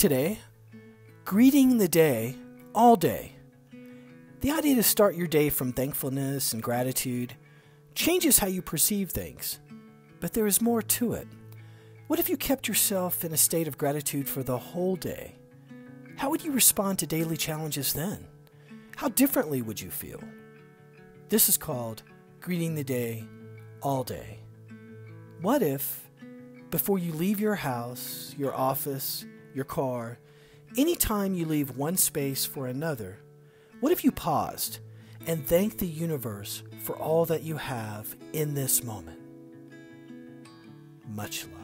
today, greeting the day, all day. The idea to start your day from thankfulness and gratitude changes how you perceive things, but there is more to it. What if you kept yourself in a state of gratitude for the whole day? How would you respond to daily challenges then? How differently would you feel? This is called greeting the day, all day. What if, before you leave your house, your office, your car, any time you leave one space for another, what if you paused and thanked the universe for all that you have in this moment? Much love.